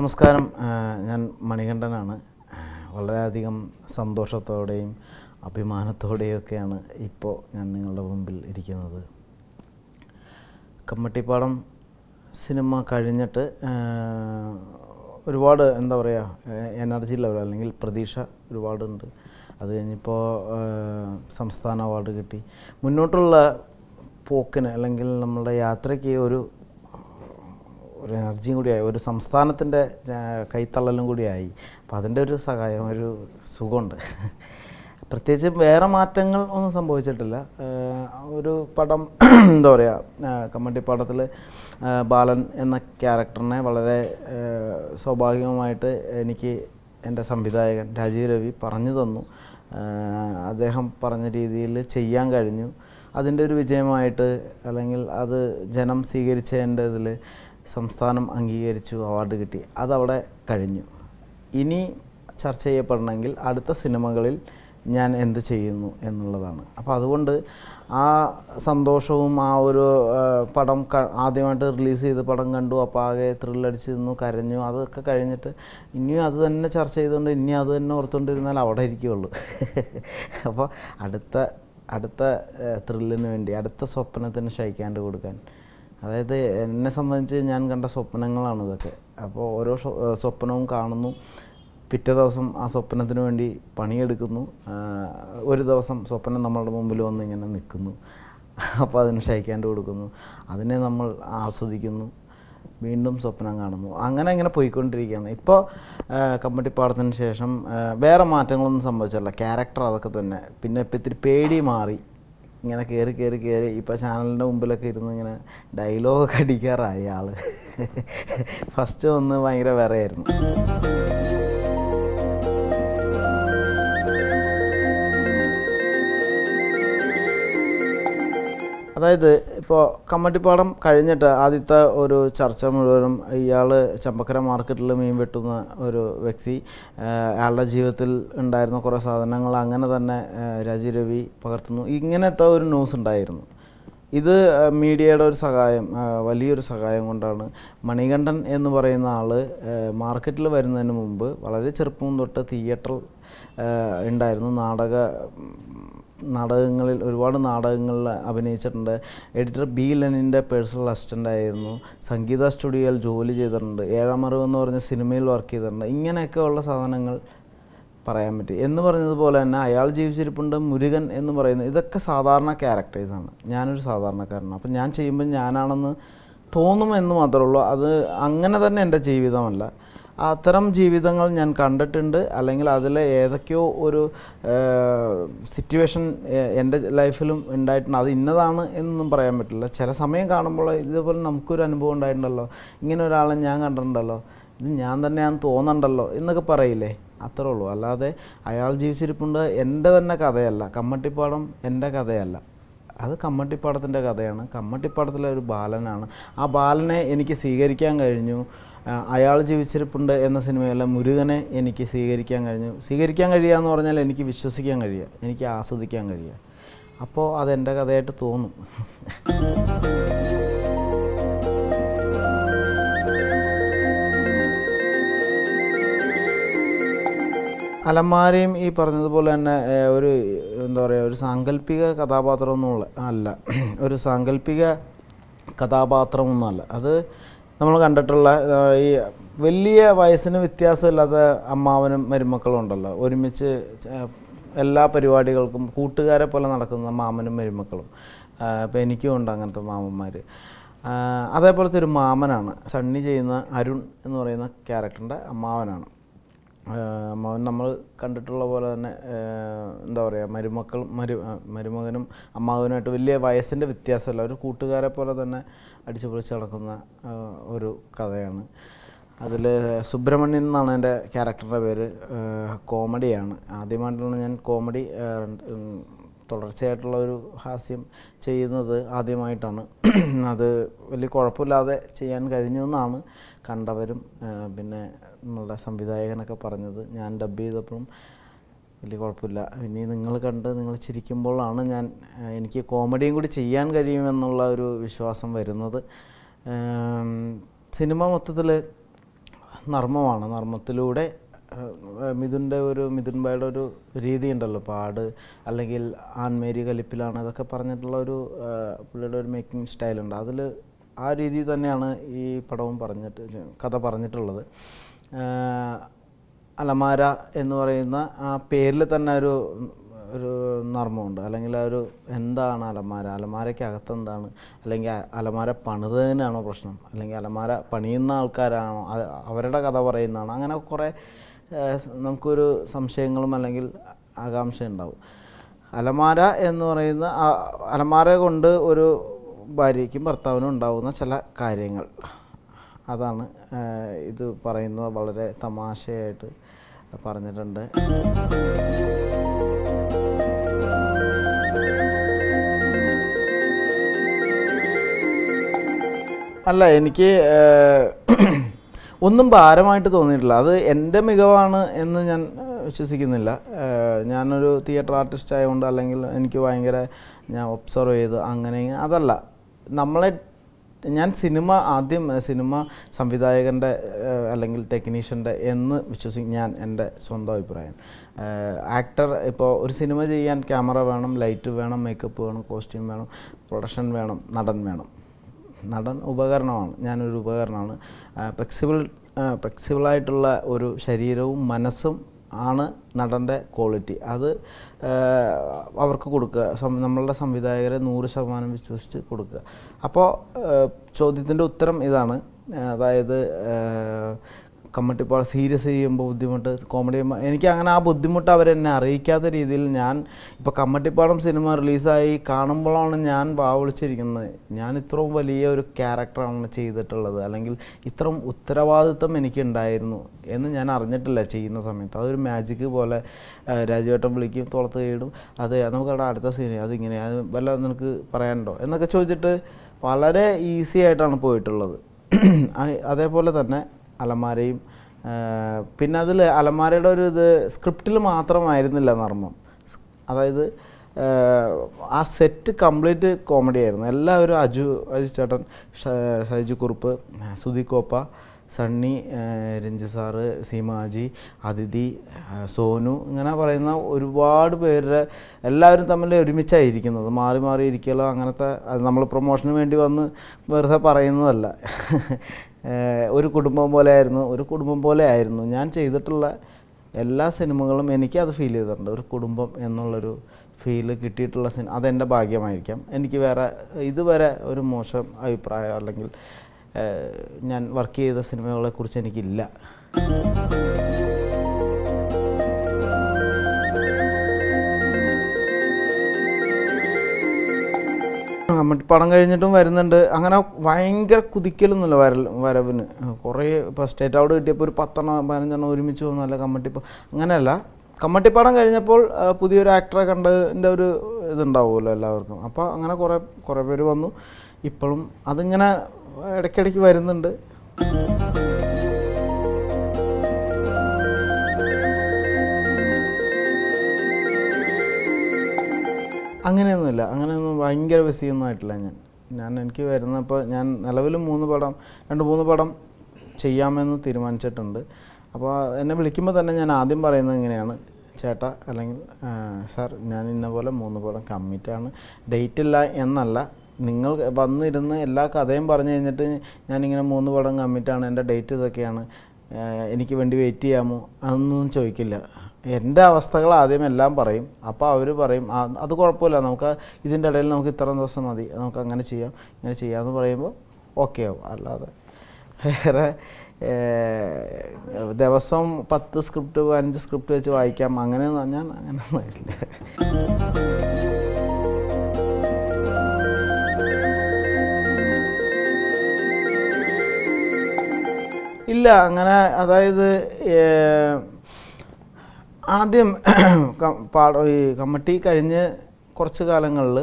നമസ്കാരം ഞാൻ മണികണ്ഠനാണ് വളരെയധികം സന്തോഷത്തോടെയും അഭിമാനത്തോടെയും ഒക്കെയാണ് ഇപ്പോൾ ഞാൻ നിങ്ങളുടെ മുമ്പിൽ ഇരിക്കുന്നത് കമ്മട്ടിപ്പാടം സിനിമ കഴിഞ്ഞിട്ട് ഒരുപാട് എന്താ പറയുക എനർജി ലെവൽ അല്ലെങ്കിൽ പ്രതീക്ഷ ഒരുപാട് ഉണ്ട് അത് കഴിഞ്ഞപ്പോൾ സംസ്ഥാന അവാർഡ് കിട്ടി മുന്നോട്ടുള്ള പോക്കിന് അല്ലെങ്കിൽ നമ്മുടെ യാത്രയ്ക്ക് ഒരു എനർജിയും കൂടിയായി ഒരു സംസ്ഥാനത്തിൻ്റെ കൈത്തള്ളലും കൂടിയായി അപ്പോൾ അതിൻ്റെ ഒരു സഹായം ഒരു സുഖമുണ്ട് പ്രത്യേകിച്ച് വേറെ മാറ്റങ്ങൾ ഒന്നും സംഭവിച്ചിട്ടില്ല ഒരു പടം എന്താ പറയുക കമ്മട്ടിപ്പാടത്തിൽ ബാലൻ എന്ന ക്യാരക്ടറിനെ വളരെ സ്വാഭാവികമായിട്ട് എനിക്ക് എൻ്റെ സംവിധായകൻ രാജീവ് രവി പറഞ്ഞു തന്നു അദ്ദേഹം പറഞ്ഞ രീതിയിൽ ചെയ്യാൻ കഴിഞ്ഞു അതിൻ്റെ ഒരു വിജയമായിട്ട് അല്ലെങ്കിൽ അത് ജനം സ്വീകരിച്ചതിൻ്റെ ഇതിൽ സംസ്ഥാനം അംഗീകരിച്ചു അവാർഡ് കിട്ടി അതവിടെ കഴിഞ്ഞു ഇനി ചർച്ച ചെയ്യപ്പെടണമെങ്കിൽ അടുത്ത സിനിമകളിൽ ഞാൻ എന്ത് ചെയ്യുന്നു എന്നുള്ളതാണ് അപ്പോൾ അതുകൊണ്ട് ആ സന്തോഷവും ആ ഒരു പടം ആദ്യമായിട്ട് റിലീസ് ചെയ്ത് പടം കണ്ടു അപ്പോൾ ആകെ ത്രില്ലടിച്ച് നിന്നു കരഞ്ഞു അതൊക്കെ കഴിഞ്ഞിട്ട് ഇനിയും അത് തന്നെ ചർച്ച ചെയ്തുകൊണ്ട് ഇനി അത് തന്നെ ഓർത്തുകൊണ്ടിരുന്നാൽ അവിടെ ഇരിക്കുകയുള്ളൂ അപ്പോൾ അടുത്ത ത്രില്ലിന് വേണ്ടി അടുത്ത സ്വപ്നത്തിന് ശയിക്കാണ്ട് കൊടുക്കാൻ അതായത് എന്നെ സംബന്ധിച്ച് ഞാൻ കണ്ട സ്വപ്നങ്ങളാണ് ഇതൊക്കെ അപ്പോൾ ഓരോ സ്വപ്നവും കാണുന്നു പിറ്റേ ദിവസം ആ സ്വപ്നത്തിന് വേണ്ടി പണിയെടുക്കുന്നു ഒരു ദിവസം സ്വപ്നം നമ്മളുടെ മുമ്പിൽ വന്ന് ഇങ്ങനെ നിൽക്കുന്നു അപ്പോൾ അതിന് ശയിക്കാണ്ട് കൊടുക്കുന്നു അതിനെ നമ്മൾ ആസ്വദിക്കുന്നു വീണ്ടും സ്വപ്നം കാണുന്നു അങ്ങനെ ഇങ്ങനെ പോയിക്കൊണ്ടിരിക്കുകയാണ് ഇപ്പോൾ കമ്മട്ടിപ്പാടത്തിന് ശേഷം വേറെ മാറ്റങ്ങളൊന്നും സംഭവിച്ചില്ല ക്യാരക്ടർ അതൊക്കെ തന്നെ പിന്നെ ഇപ്പോൾ ഇത്തിരി പേടി മാറി ഇങ്ങനെ കയറി ഇപ്പോൾ ചാനലിൻ്റെ മുമ്പിലൊക്കെ ഇരുന്ന് ഇങ്ങനെ ഡയലോഗൊക്കെ അടിക്കാറായി ആൾ ഫസ്റ്റ് ഒന്ന് ഭയങ്കര വേറെയായിരുന്നു അതായത് ഇപ്പോൾ കമ്മട്ടിപ്പാടം കഴിഞ്ഞിട്ട് ആദ്യത്തെ ഒരു ചർച്ച മുഴുവനും ഇയാൾ ചമ്പക്കര മാർക്കറ്റിൽ മീൻ വെട്ടുന്ന ഒരു വ്യക്തി അയാളുടെ ജീവിതത്തിൽ ഉണ്ടായിരുന്ന കുറേ സാധനങ്ങൾ അങ്ങനെ തന്നെ രാജീവ് രവി പകർത്തുന്നു ഇങ്ങനത്തെ ഒരു ന്യൂസ് ഉണ്ടായിരുന്നു ഇത് മീഡിയയുടെ ഒരു സഹായം വലിയൊരു സഹായം കൊണ്ടാണ് മണികണ്ഠൻ എന്ന് പറയുന്ന ആൾ മാർക്കറ്റിൽ വരുന്നതിന് മുമ്പ് വളരെ ചെറുപ്പം തൊട്ട് തിയേറ്റർ ഉണ്ടായിരുന്നു നാടകങ്ങളിൽ ഒരുപാട് നാടകങ്ങളിൽ അഭിനയിച്ചിട്ടുണ്ട് എഡിറ്റർ ബി ലെനിൻ്റെ പേഴ്സണൽ അസിസ്റ്റൻ്റായിരുന്നു സംഗീത സ്റ്റുഡിയോയിൽ ജോലി ചെയ്തിട്ടുണ്ട് ഏഴാമറിവ് എന്ന് പറഞ്ഞ സിനിമയിൽ വർക്ക് ചെയ്തിട്ടുണ്ട് ഇങ്ങനെയൊക്കെ ഉള്ള സാധനങ്ങൾ പറയാൻ പറ്റി എന്ന് പറഞ്ഞതുപോലെ തന്നെ അയാൾ ജീവിച്ചിരിപ്പുണ്ട് മുരുകൻ എന്ന് പറയുന്നത് ഇതൊക്കെ സാധാരണ ക്യാരക്ടേഴ്സാണ് ഞാനൊരു സാധാരണക്കാരനാണ് അപ്പം ഞാൻ ചെയ്യുമ്പോൾ ഞാനാണെന്ന് തോന്നുമെന്ന് മാത്രമേ ഉള്ളൂ അത് അങ്ങനെ തന്നെ എൻ്റെ ജീവിതമല്ല അത്തരം ജീവിതങ്ങൾ ഞാൻ കണ്ടിട്ടുണ്ട് അല്ലെങ്കിൽ അതിലെ ഏതൊക്കെയോ ഒരു സിറ്റുവേഷൻ എൻ്റെ ലൈഫിലും ഉണ്ടായിട്ടുണ്ട് അത് ഇന്നതാണ് എന്നൊന്നും പറയാൻ പറ്റില്ല ചില സമയം കാണുമ്പോൾ ഇതേപോലെ നമുക്കൊരു അനുഭവം ഉണ്ടായിട്ടുണ്ടല്ലോ ഇങ്ങനെ ഒരാളെ ഞാൻ കണ്ടിട്ടുണ്ടല്ലോ ഇത് ഞാൻ തന്നെയാണെന്ന് തോന്നണ്ടല്ലോ എന്നൊക്കെ പറയില്ലേ അത്രേ ഉള്ളൂ അല്ലാതെ അയാൾ ജീവിച്ചിരിപ്പുണ്ട് എൻ്റെ തന്നെ കഥയല്ല കമ്മട്ടിപ്പാടം എൻ്റെ കഥയല്ല അത് കമ്മട്ടിപ്പാടത്തിൻ്റെ കഥയാണ് കമ്മട്ടിപ്പാടത്തിലെ ഒരു ബാലനാണ് ആ ബാലനെ എനിക്ക് സ്വീകരിക്കാൻ കഴിഞ്ഞു അയാൾ ജീവിച്ചിരിപ്പുണ്ട് എന്ന സിനിമയിലെ മുരുകനെ എനിക്ക് സ്വീകരിക്കാൻ കഴിഞ്ഞു സ്വീകരിക്കാൻ കഴിയുക എന്ന് പറഞ്ഞാൽ എനിക്ക് വിശ്വസിക്കാൻ കഴിയുക എനിക്ക് ആസ്വദിക്കാൻ കഴിയുക അപ്പോൾ അതെൻ്റെ കഥയായിട്ട് തോന്നും അലമാരയും ഈ പറഞ്ഞതുപോലെ തന്നെ ഒരു എന്താ പറയുക ഒരു സാങ്കല്പിക കഥാപാത്രമൊന്നും അല്ല ഒരു സാങ്കല്പിക കഥാപാത്രമൊന്നുമല്ല അത് നമ്മൾ കണ്ടിട്ടുള്ള ഈ വലിയ വയസ്സിന് വ്യത്യാസമില്ലാത്ത അമ്മാവനും മരുമക്കളും ഉണ്ടല്ലോ ഒരുമിച്ച് എല്ലാ പരിപാടികൾക്കും കൂട്ടുകാരെ പോലെ നടക്കുന്ന മാമനും മരുമക്കളും അപ്പോൾ എനിക്കും ഉണ്ട് അങ്ങനത്തെ മാമന്മാർ അതേപോലത്തെ ഒരു മാമനാണ് സണ്ണി ചെയ്യുന്ന അരുൺ എന്ന് പറയുന്ന ക്യാരക്ടറിൻ്റെ അമ്മാവനാണ് അമ്മാവൻ നമ്മൾ കണ്ടിട്ടുള്ള പോലെ തന്നെ എന്താ പറയുക മരുമകനും അമ്മാവനുമായിട്ട് വലിയ വയസ്സിൻ്റെ വ്യത്യാസമല്ല ഒരു കൂട്ടുകാരെ പോലെ തന്നെ അടിച്ചു പൊളിച്ച് നടക്കുന്ന ഒരു കഥയാണ് അതിൽ സുബ്രഹ്മണ്യൻ എന്നാണ് എൻ്റെ ക്യാരക്ടറിൻ്റെ പേര് കോമഡിയാണ് ആദ്യമായിട്ടാണ് ഞാൻ കോമഡി തുടർച്ചയായിട്ടുള്ള ഒരു ഹാസ്യം ചെയ്യുന്നത് ആദ്യമായിട്ടാണ് അത് വലിയ കുഴപ്പമില്ലാതെ ചെയ്യാൻ കഴിഞ്ഞു എന്നാണ് കണ്ടവരും പിന്നെ നമ്മളുടെ സംവിധായകനൊക്കെ പറഞ്ഞത് ഞാൻ ഡബ് ചെയ്തപ്പോഴും വലിയ കുഴപ്പമില്ല ഇനി നിങ്ങൾ കണ്ട് നിങ്ങൾ ചിരിക്കുമ്പോഴാണ് എനിക്ക് കോമഡിയും കൂടി ചെയ്യാൻ കഴിയുമെന്നുള്ള ഒരു വിശ്വാസം വരുന്നത് സിനിമ മൊത്തത്തിൽ നർമ്മമാണ്. നർമ്മത്തിലൂടെ മിഥുൻ്റെ ഒരു മിഥുൻബായുടെ ഒരു രീതിയുണ്ടല്ലോ, പാട് അല്ലെങ്കിൽ ആൻമേരി കലിപ്പിലാണ് അതൊക്കെ പറഞ്ഞിട്ടുള്ള ഒരു പുള്ളിയുടെ ഒരു മേക്കിംഗ് സ്റ്റൈലുണ്ട്. അതിൽ ആ രീതി തന്നെയാണ് ഈ പടവും പറഞ്ഞിട്ട് കഥ പറഞ്ഞിട്ടുള്ളത്. അലമാര എന്ന് പറയുന്ന ആ പേരിൽ തന്നെ ഒരു ഒരു നർമ്മമുണ്ട്. അല്ലെങ്കിൽ ആ ഒരു എന്താണ് അലമാര, അലമാരയ്ക്കകത്ത് എന്താണ്, അല്ലെങ്കിൽ അലമാര പണിതതിനാണോ പ്രശ്നം, അല്ലെങ്കിൽ അലമാര പണിയുന്ന ആൾക്കാരാണോ, അവരുടെ കഥ പറയുന്നതാണോ, അങ്ങനെ കുറേ നമുക്കൊരു സംശയങ്ങളും അല്ലെങ്കിൽ ആകാംക്ഷയുണ്ടാവും. അലമാര എന്ന് പറയുന്ന അലമാര കൊണ്ട് ഒരു ഭാര്യയ്ക്കും ഭർത്താവിനും ഉണ്ടാവുന്ന ചില കാര്യങ്ങൾ, അതാണ് ഇത് പറയുന്നത്. വളരെ തമാശയായിട്ട് പറഞ്ഞിട്ടുണ്ട്. അല്ല, എനിക്ക് ഒന്നും ഭാരമായിട്ട് തോന്നിയിട്ടില്ല. അത് എൻ്റെ മികവാണ് എന്ന് ഞാൻ വിശ്വസിക്കുന്നില്ല. ഞാനൊരു തിയേറ്റർ ആർട്ടിസ്റ്റ് ആയതുകൊണ്ട് അല്ലെങ്കിൽ എനിക്ക് ഭയങ്കര ഞാൻ ഒബ്സർവ് ചെയ്ത് അങ്ങനെ അതല്ല. നമ്മളെ ഞാൻ സിനിമ ആദ്യം സിനിമ സംവിധായകൻ്റെ അല്ലെങ്കിൽ ടെക്നീഷ്യൻ്റെ എന്ന് വിശ്വസിക്കും ഞാൻ, എൻ്റെ സ്വന്തം അഭിപ്രായം. ആക്ടർ ഇപ്പോൾ ഒരു സിനിമ ചെയ്യാൻ ക്യാമറ വേണം, ലൈറ്റ് വേണം, മേക്കപ്പ് വേണം, കോസ്റ്റ്യൂം വേണം, പ്രൊഡക്ഷൻ വേണം, നടൻ വേണം. നടൻ ഉപകരണമാണ്, ഞാനൊരു ഉപകരണമാണ്. ഫ്ലെക്സിബിളായിട്ടുള്ള ഒരു ശരീരവും മനസ്സും ആണ് നടൻ്റെ ക്വാളിറ്റി. അത് അവർക്ക് കൊടുക്കുക, നമ്മളുടെ സംവിധായകരെ 100% വിശ്വസിച്ച് കൊടുക്കുക. അപ്പോൾ ചോദ്യത്തിൻ്റെ ഉത്തരം ഇതാണ്. അതായത് കമ്മിറ്റിപ്പാട് സീരിയസ് ചെയ്യുമ്പോൾ ബുദ്ധിമുട്ട്, കോമഡി എനിക്ക് അങ്ങനെ ആ ബുദ്ധിമുട്ട് അവരെന്നെ അറിയിക്കാത്ത രീതിയിൽ ഞാൻ ഇപ്പോൾ കമ്മിറ്റിപ്പാടം സിനിമ റിലീസായി കാണുമ്പോഴാണ് ഞാൻ വാവിളിച്ചിരിക്കുന്നത്. ഞാൻ ഇത്രയും വലിയ ഒരു ക്യാരക്ടറാണ് ചെയ്തിട്ടുള്ളത്, അല്ലെങ്കിൽ ഇത്രയും ഉത്തരവാദിത്വം എനിക്കുണ്ടായിരുന്നു എന്ന് ഞാൻ അറിഞ്ഞിട്ടില്ല ചെയ്യുന്ന സമയത്ത്. അതൊരു മാജിക്ക് പോലെ രാജുവേട്ടൻ വിളിക്കും, തോളത്ത് കൈയിടും, അതെ നമുക്കവിടെ അടുത്ത സീൻ അതിങ്ങനെ അത് വല്ല നിനക്ക് പറയാനുണ്ടോ എന്നൊക്കെ ചോദിച്ചിട്ട് വളരെ ഈസി ആയിട്ടാണ് പോയിട്ടുള്ളത്. അതേപോലെ തന്നെ അലമാരയും പിന്നെ അതിൽ അലമാരയുടെ ഒരു ഇത് സ്ക്രിപ്റ്റിൽ മാത്രമായിരുന്നില്ല നർമ്മം. അതായത് ആ സെറ്റ് കംപ്ലീറ്റ് കോമഡി ആയിരുന്നു. എല്ലാവരും അജു ചേട്ടൻ, ഷൈജു കുറുപ്പ്, സുധി കോപ്പ, സണ്ണി, രഞ്ജി സാറ്, സീമാജി, അതിഥി, സോനു, ഇങ്ങനെ പറയുന്ന ഒരുപാട് പേരുടെ എല്ലാവരും തമ്മിൽ ഒരുമിച്ചായിരിക്കുന്നത്. മാറി മാറി ഇരിക്കലോ അങ്ങനത്തെ നമ്മൾ പ്രൊമോഷന് വേണ്ടി വന്ന് വെറുതെ പറയുന്നതല്ല. ഒരു കുടുംബം പോലെ ആയിരുന്നു, ഒരു കുടുംബം പോലെ ആയിരുന്നു ഞാൻ ചെയ്തിട്ടുള്ള എല്ലാ സിനിമകളും. എനിക്ക് അത് ഫീൽ ചെയ്തിട്ടുണ്ട്, ഒരു കുടുംബം എന്നുള്ളൊരു ഫീല് കിട്ടിയിട്ടുള്ള സിനിമ. അതെൻ്റെ ഭാഗ്യമായിരിക്കാം. എനിക്ക് വേറെ ഇതുവരെ ഒരു മോശം അഭിപ്രായം അല്ലെങ്കിൽ ഞാൻ വർക്ക് ചെയ്ത സിനിമകളെക്കുറിച്ച് എനിക്കില്ല. കമ്മിറ്റിപ്പാടം കഴിഞ്ഞിട്ടും വരുന്നുണ്ട്. അങ്ങനെ ഭയങ്കര കുതിക്കലൊന്നുമില്ല വരവിന്. കുറേ ഇപ്പോൾ സ്റ്റേറ്റ് അവാർഡ് കിട്ടിയപ്പോൾ ഒരു 10-15 ഒരുമിച്ച് വന്നല്ല കമ്മിറ്റിപ്പാടം, അങ്ങനെയല്ല. കമ്മിറ്റിപ്പാടം കഴിഞ്ഞപ്പോൾ പുതിയൊരു ആക്ടറെ കണ്ടതിൻ്റെ ഒരു ഇതുണ്ടാവുമല്ലോ എല്ലാവർക്കും. അപ്പോൾ അങ്ങനെ കുറേ പേര് വന്നു. ഇപ്പോഴും അതിങ്ങനെ ഇടയ്ക്കിടയ്ക്ക് വരുന്നുണ്ട്. അങ്ങനെയൊന്നുമില്ല, അങ്ങനെയൊന്നും ഭയങ്കര ബിസിയൊന്നും ആയിട്ടില്ല. ഞാൻ എനിക്ക് വരുന്നപ്പോൾ ഞാൻ നിലവിൽ 2-3 പടം ചെയ്യാമെന്ന് തീരുമാനിച്ചിട്ടുണ്ട്. അപ്പോൾ എന്നെ വിളിക്കുമ്പോൾ തന്നെ ഞാൻ ആദ്യം പറയുന്നത് ഇങ്ങനെയാണ്, ചേട്ടാ അല്ലെങ്കിൽ സാർ ഞാൻ ഇന്ന പോലെ 3 പടം കമ്മിറ്റാണ്, ഡേറ്റ് ഇല്ല എന്നല്ല. നിങ്ങൾ വന്നിരുന്ന് എല്ലാ കഥയും പറഞ്ഞു കഴിഞ്ഞിട്ട് ഞാനിങ്ങനെ 3 പടം കമ്മിറ്റാണ്, എൻ്റെ ഡേറ്റ് ഇതൊക്കെയാണ്, എനിക്ക് വേണ്ടി വെയിറ്റ് ചെയ്യാമോ അതൊന്നും ചോദിക്കില്ല. എൻ്റെ അവസ്ഥകൾ ആദ്യം എല്ലാം പറയും. അപ്പോൾ അവർ പറയും അത് കുഴപ്പമില്ല, നമുക്ക് ഇതിൻ്റെ ഇടയിൽ നമുക്ക് ഇത്ര ദിവസം മതി, നമുക്ക് അങ്ങനെ ചെയ്യാം ഇങ്ങനെ ചെയ്യാമെന്ന് പറയുമ്പോൾ ഓക്കെ ആവും. അല്ലാതെ വേറെ ദിവസം 10 സ്ക്രിപ്റ്റ് 5 സ്ക്രിപ്റ്റ് വെച്ച് വായിക്കാം അങ്ങനെയൊന്നും ഞാൻ അങ്ങനെയൊന്നും ആയിട്ടില്ല. ഇല്ല അങ്ങനെ. അതായത് ആദ്യം ഈ കമ്മിറ്റി കഴിഞ്ഞ് കുറച്ച് കാലങ്ങളിൽ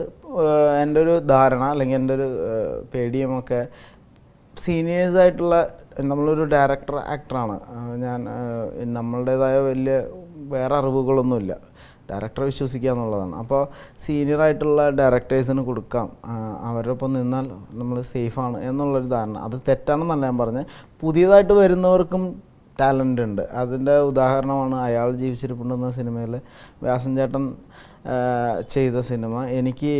എൻ്റെ ഒരു ധാരണ അല്ലെങ്കിൽ എൻ്റെ ഒരു പേടിയുമൊക്കെ സീനിയേഴ്സായിട്ടുള്ള നമ്മളൊരു ഡയറക്ടർ ആക്ടറാണ്. ഞാൻ നമ്മളുടേതായ വലിയ വേറെ അറിവുകളൊന്നുമില്ല, ഡയറക്ടറെ വിശ്വസിക്കുക എന്നുള്ളതാണ്. അപ്പോൾ സീനിയറായിട്ടുള്ള ഡയറക്ടേഴ്സിന് കൊടുക്കാം, അവരൊപ്പം നിന്നാൽ നമ്മൾ സേഫാണ് എന്നുള്ളൊരു ധാരണ. അത് തെറ്റാണെന്നല്ല ഞാൻ പറഞ്ഞത്. പുതിയതായിട്ട് വരുന്നവർക്കും talent ഉണ്ട് അതിന്റെ ഉദാഹരണമാണ് അയാൾ ജീവിച്ചിരിപ്പുണ്ടെന്ന സിനിമയിലെ വ്യാസൻ ചേട്ടൻ ചെയ്ത സിനിമ എനിക്ക്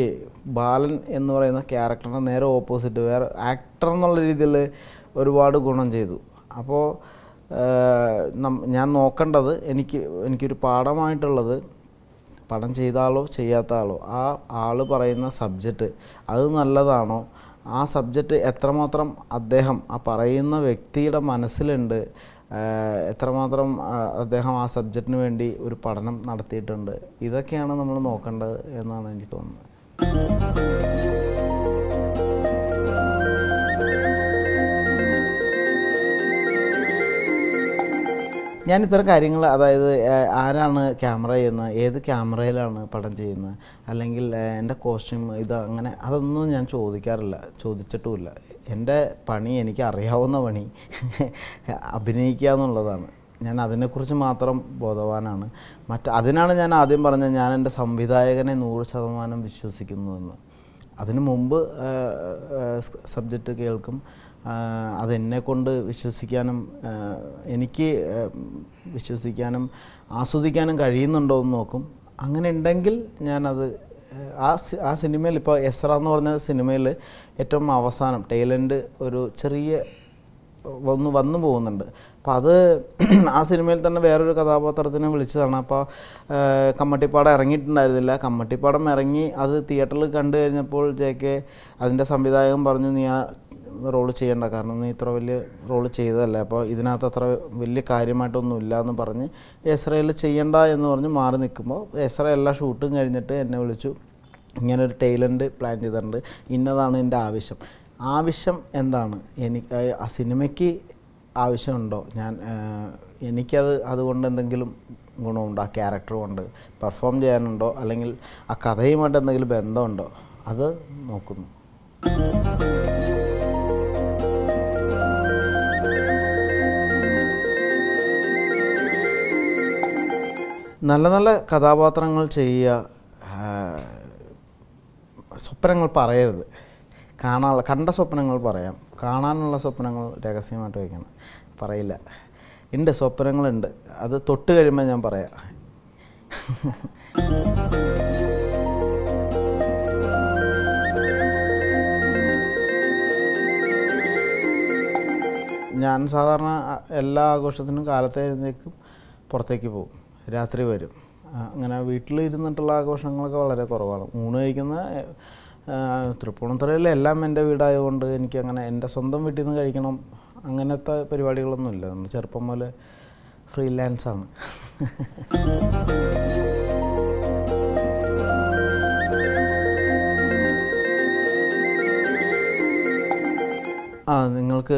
ബാലൻ എന്ന് പറയുന്ന ക്യാരക്ടറിനെ നേരെ ഓപ്പോസിറ്റ് വേറെ ആക്ടർ എന്നുള്ള രീതിയിൽ ഒരുപാട് ഗുണം ചെയ്തു അപ്പോൾ ഞാൻ നോക്കണ്ടത് എനിക്കൊരു പാഠമായിട്ടുള്ളത് പഠനം ചെയ്താലോ ചെയ്യാത്താലോ ആ ആള് പറയുന്ന സബ്ജക്റ്റ് അത് നല്ലതാണോ ആ സബ്ജക്റ്റ് എത്രമാത്രം അദ്ദേഹം ആ പറയുന്ന വ്യക്തിയുടെ മനസ്സിലുണ്ട് എത്രമാത്രം അദ്ദേഹം ആ സബ്ജക്റ്റിനു വേണ്ടി ഒരു പഠനം നടത്തിയിട്ടുണ്ട് ഇതൊക്കെയാണ് നമ്മൾ നോക്കേണ്ടത് എന്നാണ് എനിക്ക് തോന്നുന്നത് ഞാൻ ഇത്ര കാര്യങ്ങൾ അതായത് ആരാണ് ക്യാമറ ചെയ്യുന്നത് ഏത് ക്യാമറയിലാണ് പടം ചെയ്യുന്നത് അല്ലെങ്കിൽ എൻ്റെ കോസ്റ്റ്യൂം ഇത് അങ്ങനെ അതൊന്നും ഞാൻ ചോദിക്കാറില്ല ചോദിച്ചിട്ടുമില്ല എൻ്റെ പണി എനിക്ക് അറിയാവുന്ന പണി അഭിനയിക്കുക എന്നുള്ളതാണ് ഞാൻ അതിനെക്കുറിച്ച് മാത്രം ബോധവാനാണ് അതിനാണ് ഞാൻ ആദ്യം പറഞ്ഞത് ഞാൻ എൻ്റെ സംവിധായകനെ 100% വിശ്വസിക്കുന്നുവെന്ന് അതിനു മുമ്പ് സബ്ജക്റ്റ് കേൾക്കും അതെന്നെ കൊണ്ട് വിശ്വസിക്കാനും എനിക്ക് വിശ്വസിക്കാനും ആസ്വദിക്കാനും കഴിയുന്നുണ്ടോ എന്ന് നോക്കും അങ്ങനെ ഉണ്ടെങ്കിൽ ഞാൻ അത് ആ സിനിമയിൽ ഇപ്പോൾ എസ്റ എന്ന് പറഞ്ഞ സിനിമയിൽ ഏറ്റവും അവസാനം ടൈലൻഡ് ഒരു ചെറിയ വന്നു പോകുന്നുണ്ട് അപ്പോൾ അത് ആ സിനിമയിൽ തന്നെ വേറൊരു കഥാപാത്രത്തിനെ വിളിച്ചതാണ് അപ്പോൾ കമ്മട്ടിപ്പാടം ഇറങ്ങിയിട്ടുണ്ടായിരുന്നില്ല കമ്മട്ടിപ്പാടം ഇറങ്ങി അത് തിയേറ്ററിൽ കണ്ടു കഴിഞ്ഞപ്പോൾ JK അതിൻ്റെ സംവിധായകൻ പറഞ്ഞു നീ ആ റോൾ ചെയ്യേണ്ട കാരണം നീ ഇത്ര വലിയ റോൾ ചെയ്തതല്ലേ അപ്പോൾ ഇതിനകത്ത് അത്ര വലിയ കാര്യമായിട്ടൊന്നും ഇല്ല എന്ന് പറഞ്ഞ് എസ്രയിൽ ചെയ്യണ്ട എന്ന് പറഞ്ഞ് മാറി നിൽക്കുമ്പോൾ എസ്ര എല്ലാ ഷൂട്ടും കഴിഞ്ഞിട്ട് എന്നെ വിളിച്ചു ഇങ്ങനൊരു ടൈലൻഡ് പ്ലാൻ ചെയ്തിട്ടുണ്ട് ഇന്നതാണ് എൻ്റെ ആവശ്യം ആവശ്യം എന്താണ് എനിക്ക് ആ സിനിമയ്ക്ക് ആവശ്യമുണ്ടോ എനിക്കത് അതുകൊണ്ട് എന്തെങ്കിലും ഗുണമുണ്ടോ ആ ക്യാരക്ടർ കൊണ്ട് പെർഫോം ചെയ്യാനുണ്ടോ അല്ലെങ്കിൽ ആ കഥയുമായിട്ട് എന്തെങ്കിലും ബന്ധമുണ്ടോ അത് നോക്കുന്നു നല്ല നല്ല കഥാപാത്രങ്ങൾ ചെയ്യുക സ്വപ്നങ്ങൾ പറയരുത് കണ്ട സ്വപ്നങ്ങൾ പറയാം കാണാനുള്ള സ്വപ്നങ്ങൾ രഹസ്യമായിട്ട് വയ്ക്കണം പറയില്ല ഉണ്ട് സ്വപ്നങ്ങളുണ്ട് അത് തൊട്ട് കഴിയുമ്പോൾ ഞാൻ പറയാം ഞാൻ സാധാരണ എല്ലാ ആഘോഷത്തിനും കാലത്തെ എഴുന്നേൽക്കും പുറത്തേക്ക് പോകും രാത്രി വരും അങ്ങനെ വീട്ടിലിരുന്നിട്ടുള്ള ആഘോഷങ്ങളൊക്കെ വളരെ കുറവാണ് ഊണ് കഴിക്കുന്ന തൃപ്പൂണിത്തുറയിലെ എല്ലാം എൻ്റെ വീടായതുകൊണ്ട് എനിക്കങ്ങനെ എൻ്റെ സ്വന്തം വീട്ടിൽ നിന്ന് കഴിക്കണം അങ്ങനത്തെ പരിപാടികളൊന്നുമില്ല നമ്മൾ ചെറുപ്പം പോലെ ഫ്രീലാൻസാണ് ആ നിങ്ങൾക്ക്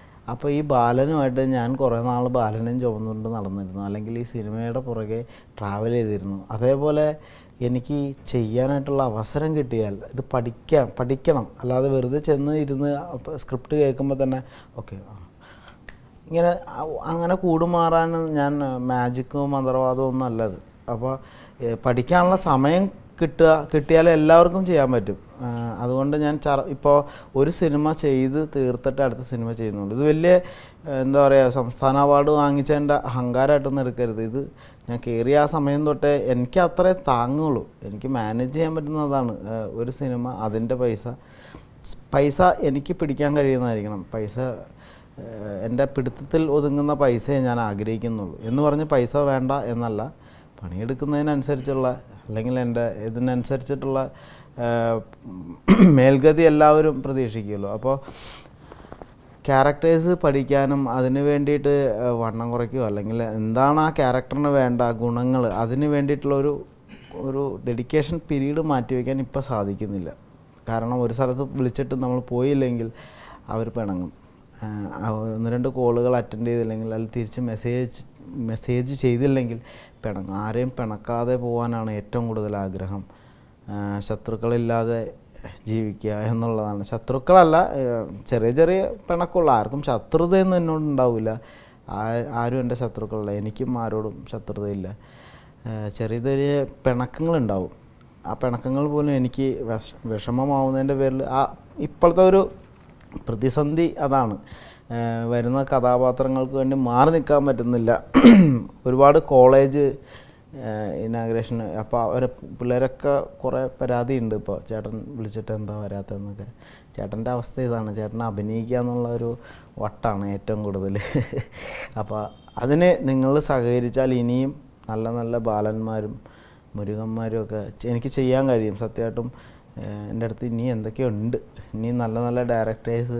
അപ്പോൾ ഈ ബാലനുമായിട്ട് ഞാൻ കുറേ നാൾ ബാലനും ചുമന്നുകൊണ്ട് നടന്നിരുന്നു അല്ലെങ്കിൽ ഈ സിനിമയുടെ പുറകെ ട്രാവൽ ചെയ്തിരുന്നു അതേപോലെ എനിക്ക് ചെയ്യാനായിട്ടുള്ള അവസരം കിട്ടിയാൽ ഇത് പഠിക്കണം അല്ലാതെ വെറുതെ ചെന്ന് ഇരുന്ന് സ്ക്രിപ്റ്റ് കേൾക്കുമ്പോൾ തന്നെ ഓക്കെ ഇങ്ങനെ അങ്ങനെ കൂടുമാറാൻ ഞാൻ മാജിക്കോ മന്ത്രവാദമോ ഒന്നും അല്ലത് അപ്പോൾ പഠിക്കാനുള്ള സമയം കിട്ടിയാൽ എല്ലാവർക്കും ചെയ്യാൻ പറ്റും അതുകൊണ്ട് ഞാൻ ഇപ്പോൾ ഒരു സിനിമ ചെയ്ത് തീർത്തിട്ട് അടുത്ത സിനിമ ചെയ്യുന്നുണ്ട് ഇത് വലിയ എന്താ പറയുക സംസ്ഥാന അവാർഡ് വാങ്ങിച്ചതിൻ്റെ അഹങ്കാരമായിട്ടൊന്നും എടുക്കരുത് ഇത് ഞാൻ കയറിയ ആ സമയം തൊട്ടേ എനിക്ക് അത്രേ താങ്ങുള്ളൂ എനിക്ക് മാനേജ് ചെയ്യാൻ പറ്റുന്നതാണ് ഒരു സിനിമ അതിൻ്റെ പൈസ എനിക്ക് പിടിക്കാൻ കഴിയുന്നതായിരിക്കണം പൈസ എൻ്റെ പിടുത്തത്തിൽ ഒതുങ്ങുന്ന പൈസയെ ഞാൻ ആഗ്രഹിക്കുന്നുള്ളൂ എന്ന് പറഞ്ഞ് പൈസ വേണ്ട എന്നല്ല പണിയെടുക്കുന്നതിനനുസരിച്ചുള്ള അല്ലെങ്കിൽ എൻ്റെ ഇതിനനുസരിച്ചിട്ടുള്ള മേൽഗതി എല്ലാവരും പ്രതീക്ഷിക്കുമല്ലോ അപ്പോൾ ക്യാരക്ടേഴ്സ് പഠിക്കാനും അതിന് വേണ്ടിയിട്ട് വണ്ണം കുറയ്ക്കുകയോ അല്ലെങ്കിൽ എന്താണ് ആ ക്യാരക്ടറിന് വേണ്ട ഗുണങ്ങൾ അതിന് വേണ്ടിയിട്ടുള്ള ഒരു ഡെഡിക്കേഷൻ പീരീഡ് മാറ്റിവെക്കാൻ ഇപ്പോൾ സാധിക്കുന്നില്ല കാരണം ഒരു സ്ഥലത്ത് വിളിച്ചിട്ട് നമ്മൾ പോയില്ലെങ്കിൽ അവർ പിണങ്ങും ഒന്ന് രണ്ട് കോളുകൾ അറ്റൻഡ് ചെയ്തില്ലെങ്കിൽ അല്ലെങ്കിൽ തിരിച്ച് മെസ്സേജ് ചെയ്തില്ലെങ്കിൽ ആരെയും പിണക്കാതെ പോകാനാണ് ഏറ്റവും കൂടുതൽ ആഗ്രഹം. ശത്രുക്കളില്ലാതെ ജീവിക്കുക എന്നുള്ളതാണ്. ശത്രുക്കളല്ല, ചെറിയ ചെറിയ പിണക്കുള്ള, ആർക്കും ശത്രുതയൊന്നും എന്നോടുണ്ടാവില്ല, ആരും എൻ്റെ ശത്രുക്കളല്ല, എനിക്കും ആരോടും ശത്രുതയില്ല. ചെറിയ ചെറിയ പിണക്കങ്ങളുണ്ടാവും, ആ പിണക്കങ്ങൾ പോലും എനിക്ക് വിഷമമാവുന്നതിൻ്റെ പേരിൽ ഇപ്പോഴത്തെ ഒരു പ്രതിസന്ധി അതാണ്. വരുന്ന കഥാപാത്രങ്ങൾക്ക് വേണ്ടി മാറി നിൽക്കാൻ പറ്റുന്നില്ല. ഒരുപാട് കോളേജ് ഇനാഗ്രേഷന് അപ്പോൾ അവർ പിള്ളേരൊക്കെ കുറേ പരാതിയുണ്ട്. ഇപ്പോൾ ചേട്ടൻ വിളിച്ചിട്ട് എന്താ വരാത്തതെന്നൊക്കെ. ചേട്ടൻ്റെ അവസ്ഥ ഇതാണ്, ചേട്ടൻ അഭിനയിക്കുക എന്നുള്ള ഒരു വട്ടാണ് ഏറ്റവും കൂടുതൽ. അപ്പോൾ അതിന് നിങ്ങൾ സഹകരിച്ചാൽ ഇനിയും നല്ല നല്ല ബാലന്മാരും മുരുകന്മാരും ഒക്കെ എനിക്ക് ചെയ്യാൻ കഴിയും. സത്യമായിട്ടും എൻ്റെ അടുത്ത് ഇനി എന്തൊക്കെയുണ്ട്, ഇനി നല്ല നല്ല ഡയറക്ടേഴ്സ്